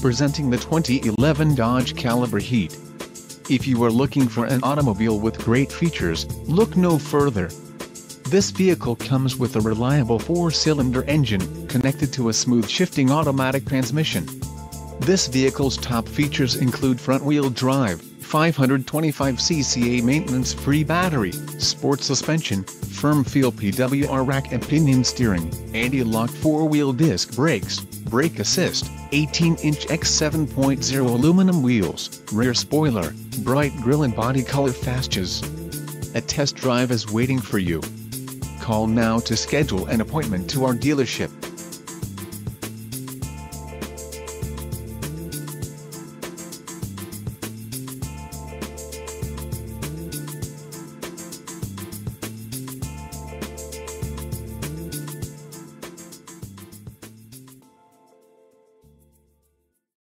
Presenting the 2011 Dodge Caliber Heat. If you are looking for an automobile with great features, look no further. This vehicle comes with a reliable 4-cylinder engine, connected to a smooth shifting automatic transmission. This vehicle's top features include front-wheel drive, 525cc maintenance-free battery, sport suspension, firm-feel PWR rack and pinion steering, anti-lock 4-wheel disc brakes, brake assist, 18-inch x 7.0 aluminum wheels, rear spoiler, bright grille and body color fascias. A test drive is waiting for you. Call now to schedule an appointment to our dealership.